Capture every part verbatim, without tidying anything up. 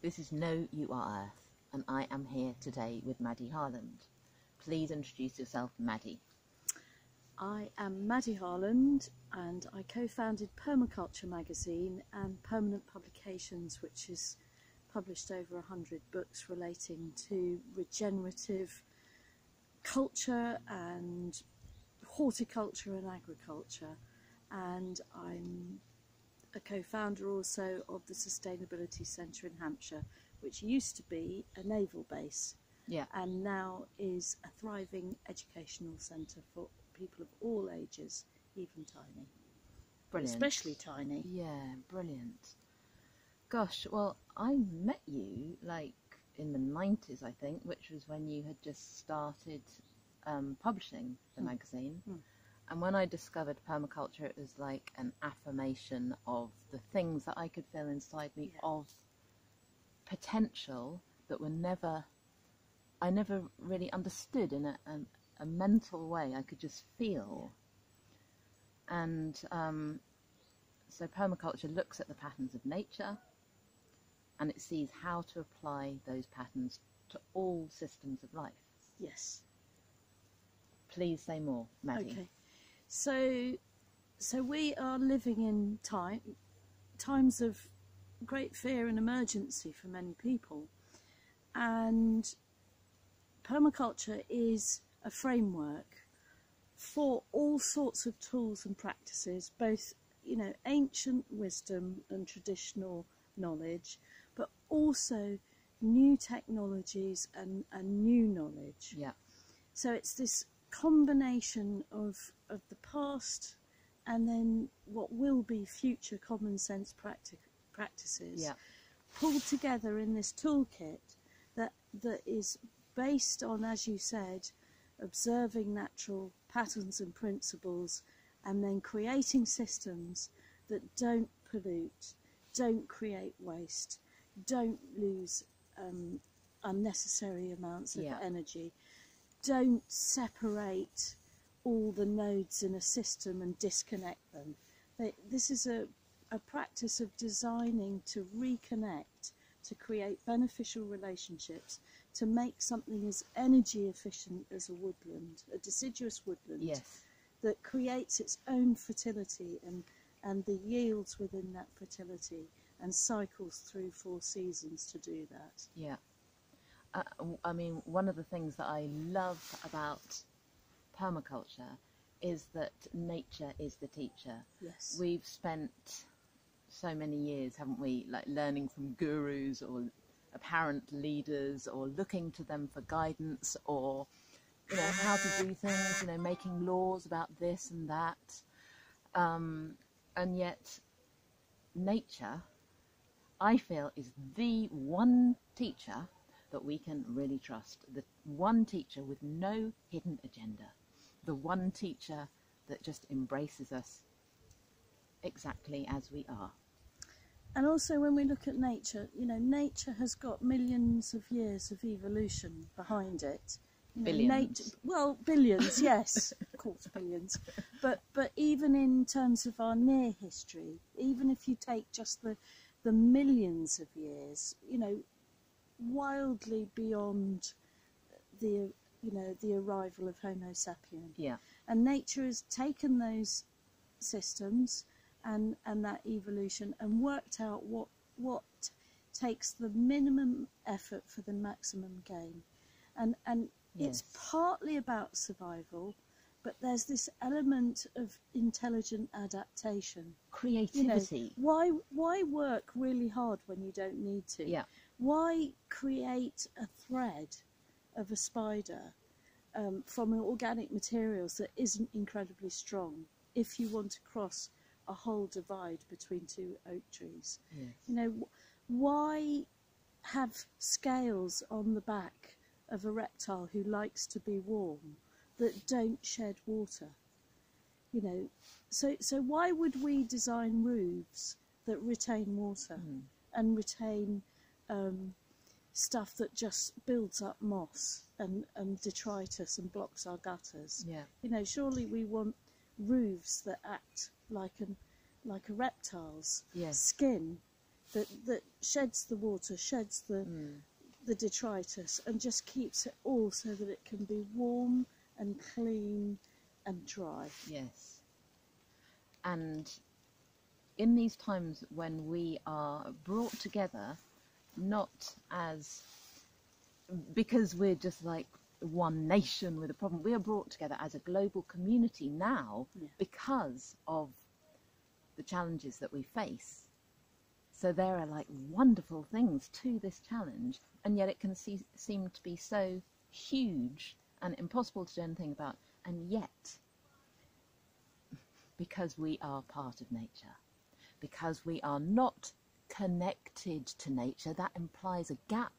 This is Know You Are Earth, and I am here today with Maddy Harland. Please introduce yourself, Maddy. I am Maddy Harland, and I co-founded Permaculture Magazine and Permanent Publications, which is published over one hundred books relating to regenerative culture and horticulture and agriculture. And I'm a co-founder also of the Sustainability Centre in Hampshire, which used to be a naval base, yeah, and now is a thriving educational centre for people of all ages, even tiny. Brilliant. Especially tiny. Yeah, brilliant. Gosh, well, I met you like in the nineties, I think, which was when you had just started um, publishing the mm. magazine. Mm. And when I discovered permaculture, it was like an affirmation of the things that I could feel inside me, yeah, of potential that were never, I never really understood in a, a, a mental way. I could just feel. Yeah. And um, so permaculture looks at the patterns of nature and it sees how to apply those patterns to all systems of life. Yes. Please say more, Maddy. Okay. So, so we are living in time, times of great fear and emergency for many people, and permaculture is a framework for all sorts of tools and practices, both, you know, ancient wisdom and traditional knowledge, but also new technologies and, and new knowledge. Yeah. So it's this combination of of the past and then what will be future common sense practic practices, yeah, pulled together in this toolkit that that is based on, as you said, observing natural patterns and principles and then creating systems that don't pollute, don't create waste, don't lose um, unnecessary amounts of, yeah, energy, don't separate all the nodes in a system and disconnect them. They, this is a, a practice of designing to reconnect, to create beneficial relationships, to make something as energy efficient as a woodland, a deciduous woodland, yes, that creates its own fertility and, and the yields within that fertility and cycles through four seasons to do that. Yeah. Uh, I mean, one of the things that I love about permaculture is that nature is the teacher. Yes. We've spent so many years, haven't we, like learning from gurus or apparent leaders or looking to them for guidance or, you know, how to do things, you know, making laws about this and that. Um, and yet nature, I feel, is the one teacher that we can really trust, the one teacher with no hidden agenda, the one teacher that just embraces us exactly as we are. And also when we look at nature, you know, nature has got millions of years of evolution behind it. You billions. Know, nature, well, billions, yes, of course, billions. But, but even in terms of our near history, even if you take just the, the millions of years, you know, wildly beyond the, you know, the arrival of Homo sapiens. Yeah. And nature has taken those systems and and that evolution and worked out what what takes the minimum effort for the maximum gain. And and yes, it's partly about survival, but there's this element of intelligent adaptation, creativity. You know, why why work really hard when you don't need to? Yeah. Why create a thread of a spider um, from organic materials that isn't incredibly strong if you want to cross a whole divide between two oak trees? Yes. You know, why have scales on the back of a reptile who likes to be warm that don't shed water? You know, so, so why would we design roofs that retain water, mm, and retain Um, stuff that just builds up moss and, and detritus and blocks our gutters? Yeah. You know, surely we want roofs that act like an like a reptile's, yes, skin that that sheds the water, sheds the mm. the detritus, and just keeps it all so that it can be warm and clean and dry. Yes. And in these times when we are brought together, not as because we're just like one nation with a problem, we are brought together as a global community now yeah. because of the challenges that we face. So there are like wonderful things to this challenge, and yet it can see, seem to be so huge and impossible to do anything about, and yet, because we are part of nature, because we are not connected to nature, that implies a gap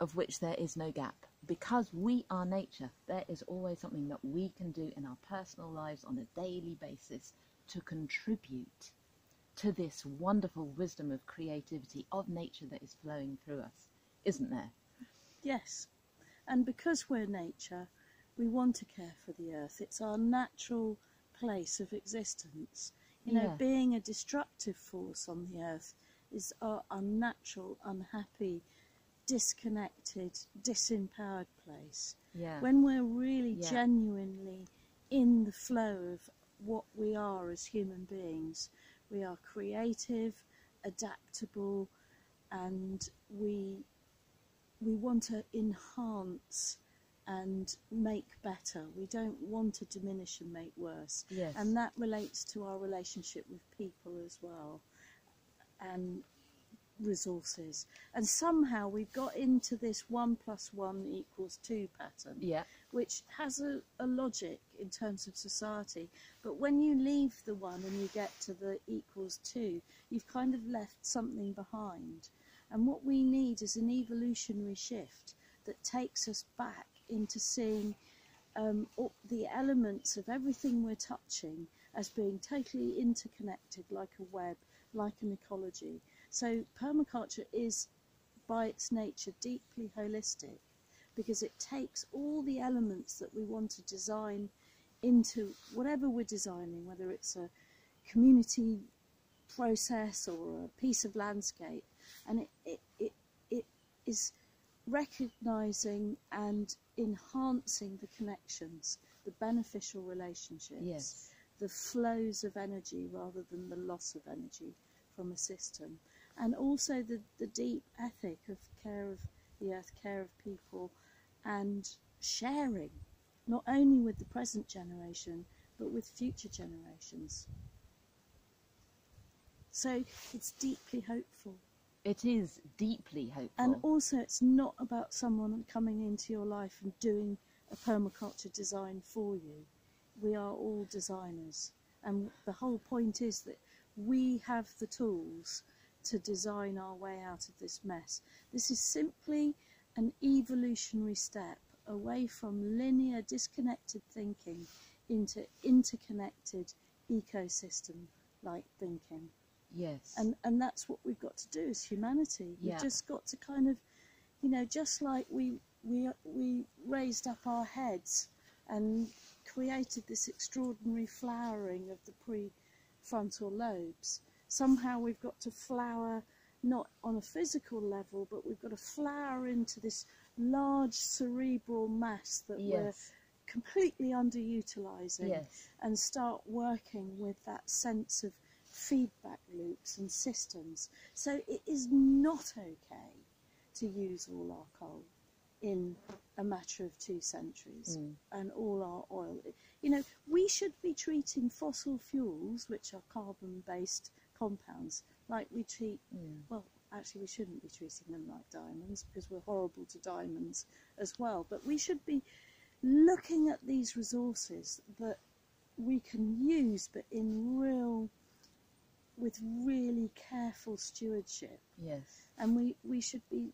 of which there is no gap. Because we are nature, there is always something that we can do in our personal lives on a daily basis to contribute to this wonderful wisdom of creativity of nature that is flowing through us, isn't there? Yes, and because we're nature, we want to care for the earth. It's our natural place of existence. You yeah. know, being a destructive force on the earth is our unnatural, unhappy, disconnected, disempowered place. Yeah. When we're really yeah. genuinely in the flow of what we are as human beings, we are creative, adaptable, and we we want to enhance and make better. We don't want to diminish and make worse. Yes. And that relates to our relationship with people as well, and resources. And somehow we've got into this one plus one equals two pattern, yeah. which has a, a logic in terms of society. But when you leave the one and you get to the equals two, you've kind of left something behind. And what we need is an evolutionary shift that takes us back into seeing um, all the elements of everything we're touching as being totally interconnected, like a web, like an ecology. So permaculture is, by its nature, deeply holistic, because it takes all the elements that we want to design into whatever we're designing, whether it's a community process or a piece of landscape, and it, it, it, it is recognising and enhancing the connections, the beneficial relationships, yes. the flows of energy rather than the loss of energy from a system, and also the, the deep ethic of care of the earth, care of people, and sharing, not only with the present generation, but with future generations. So it's deeply hopeful. It is deeply hopeful. And also it's not about someone coming into your life and doing a permaculture design for you. We are all designers, and the whole point is that we have the tools to design our way out of this mess. This is simply an evolutionary step away from linear, disconnected thinking into interconnected ecosystem-like thinking. Yes. And and that's what we've got to do as humanity. Yeah. We've just got to kind of, you know, just like we we we raised up our heads and created this extraordinary flowering of the prefrontal lobes. Somehow we've got to flower, not on a physical level, but we've got to flower into this large cerebral mass that yes. we're completely underutilising, yes. and start working with that sense of feedback loops and systems. So it is not okay to use all our coal in a matter of two centuries mm. and all our oil. You know, we should be treating fossil fuels, which are carbon-based compounds, like we treat, mm. well, actually we shouldn't be treating them like diamonds, because we're horrible to diamonds as well. But we should be looking at these resources that we can use, but in real with really careful stewardship. Yes. And we, we should be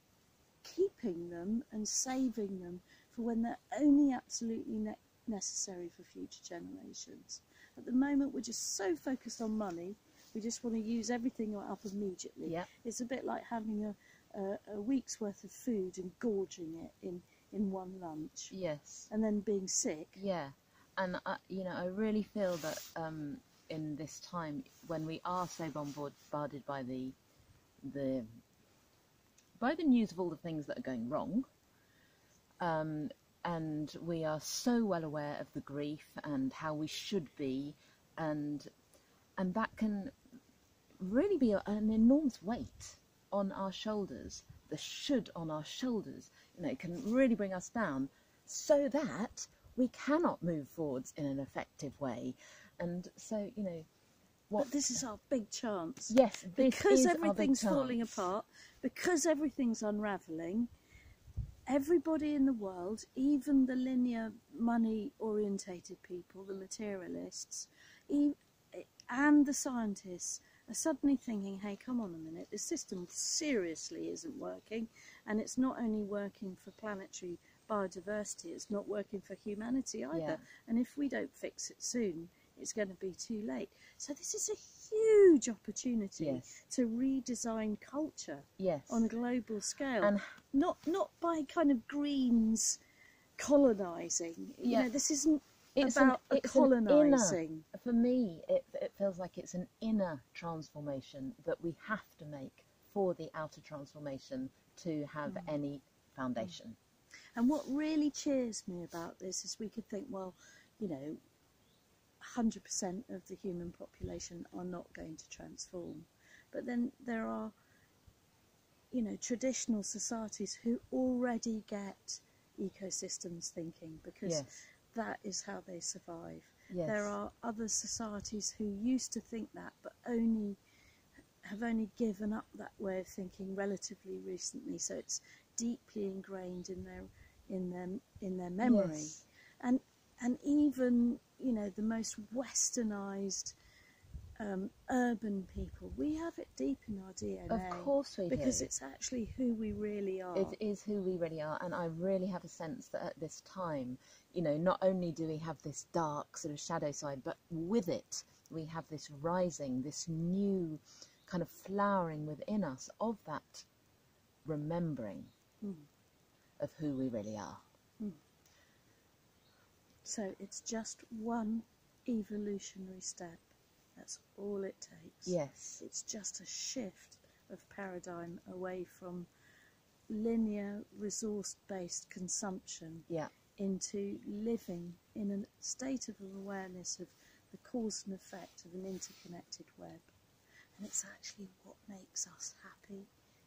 keeping them and saving them for when they're only absolutely ne necessary for future generations. At the moment, we're just so focused on money, we just want to use everything up immediately. Yep. It's a bit like having a, a, a week's worth of food and gorging it in, in one lunch. Yes. And then being sick. Yeah. And, I, you know, I really feel that um, in this time when we are so bombarded by the the by the news of all the things that are going wrong, um, and we are so well aware of the grief and how we should be, and and that can really be an enormous weight on our shoulders. The should on our shoulders, you know, it can really bring us down, so that we cannot move forwards in an effective way. And so, you know, what but this is our big chance. Yes, this because is everything's our big falling apart, because everything's unravelling. Everybody in the world, even the linear money-orientated people, the materialists, and the scientists, are suddenly thinking, hey, come on a minute, this system seriously isn't working, and it's not only working for planetary biodiversity, it's not working for humanity either. Yeah. And if we don't fix it soon, it's going to be too late. So this is a huge opportunity, yes, to redesign culture, yes, on a global scale, and not not by kind of greens colonizing. Yeah. You know, this isn't it's about an, it's colonizing. Inner, for me, it, it feels like it's an inner transformation that we have to make for the outer transformation to have mm. any foundation. Mm. And what really cheers me about this is we could think, well, you know, one hundred percent of the human population are not going to transform. But then there are, you know, traditional societies who already get ecosystems thinking, because yes, that is how they survive. Yes. There are other societies who used to think that, but only have only given up that way of thinking relatively recently. So it's deeply ingrained in their in them in their memory. Yes. And and even, you know, the most westernized um, urban people, we have it deep in our D N A. Of course we do. Because it's actually who we really are. It is who we really are. And I really have a sense that at this time, you know, not only do we have this dark sort of shadow side, but with it we have this rising, this new kind of flowering within us of that remembering mm. of who we really are. Mm. So it's just one evolutionary step. That's all it takes. Yes. It's just a shift of paradigm away from linear resource-based consumption, yeah, into living in a state of awareness of the cause and effect of an interconnected web. And it's actually what makes us happy.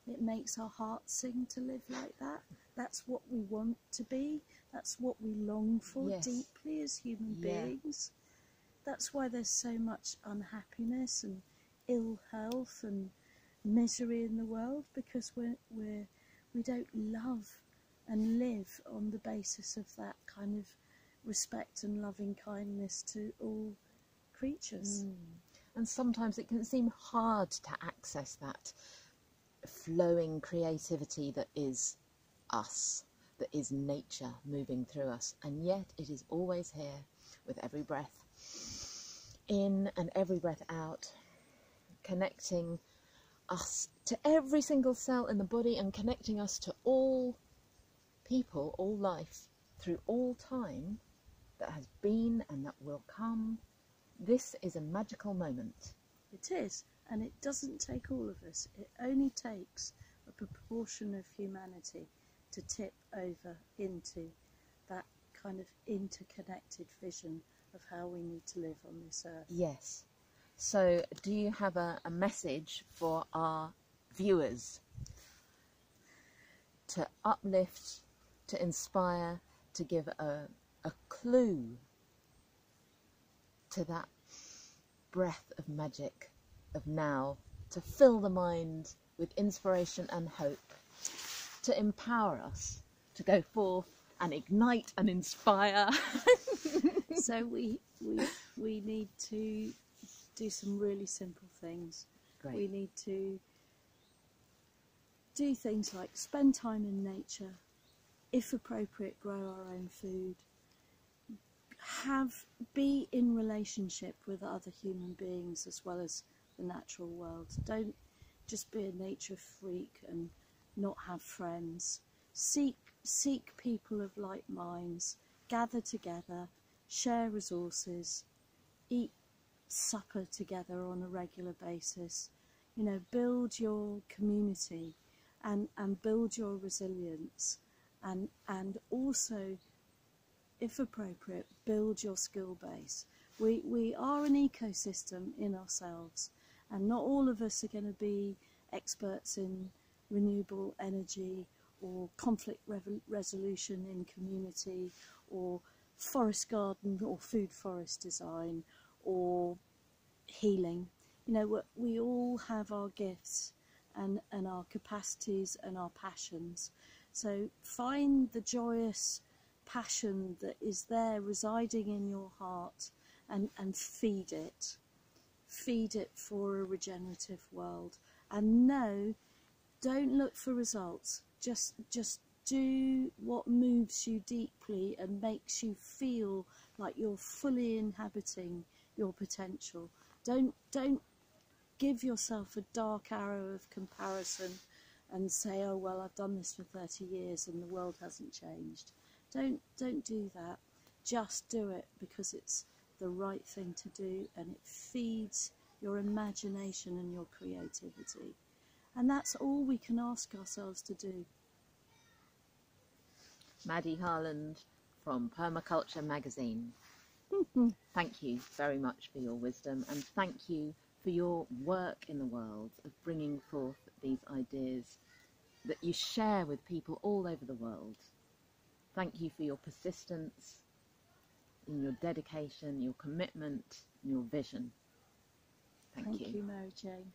It makes our hearts sing to live like that. That's what we want to be. That's what we long for, yes, deeply as human beings. Yeah. That's why there's so much unhappiness and ill health and misery in the world, because we're, we're, we don't love and live on the basis of that kind of respect and loving kindness to all creatures. Mm. And sometimes it can seem hard to access that flowing creativity that is us, that is nature moving through us, and yet it is always here with every breath in and every breath out, connecting us to every single cell in the body and connecting us to all people, all life, through all time that has been and that will come. This is a magical moment. It is. And it doesn't take all of us, it only takes a proportion of humanity to tip over into that kind of interconnected vision of how we need to live on this earth. Yes. So do you have a, a message for our viewers to uplift, to inspire, to give a, a clue to that breath of magic of now, to fill the mind with inspiration and hope, to empower us to go forth and ignite and inspire? So we we we need to do some really simple things. Great. We need to do things like spend time in nature, if appropriate grow our own food, have be in relationship with other human beings as well as the natural world. Don't just be a nature freak and not have friends. Seek seek people of like minds, gather together, share resources, eat supper together on a regular basis. You know, build your community and, and build your resilience, and, and also, if appropriate, build your skill base. We, we are an ecosystem in ourselves, and not all of us are going to be experts in renewable energy or conflict re resolution in community, or forest garden or food forest design or healing. You know, we all have our gifts and, and our capacities and our passions. So find the joyous passion that is there residing in your heart, and, and feed it. Feed it for a regenerative world. And no, don't look for results. Just, just do what moves you deeply and makes you feel like you're fully inhabiting your potential. Don't, don't give yourself a dark arrow of comparison and say, oh, well, I've done this for thirty years and the world hasn't changed. Don't, don't do that. Just do it because it's the right thing to do, and it feeds your imagination and your creativity. And that's all we can ask ourselves to do. Maddy Harland from Permaculture Magazine. Thank you very much for your wisdom, and thank you for your work in the world of bringing forth these ideas that you share with people all over the world. Thank you for your persistence, and your dedication, your commitment, and your vision. Thank, thank you. you, Mary Jane.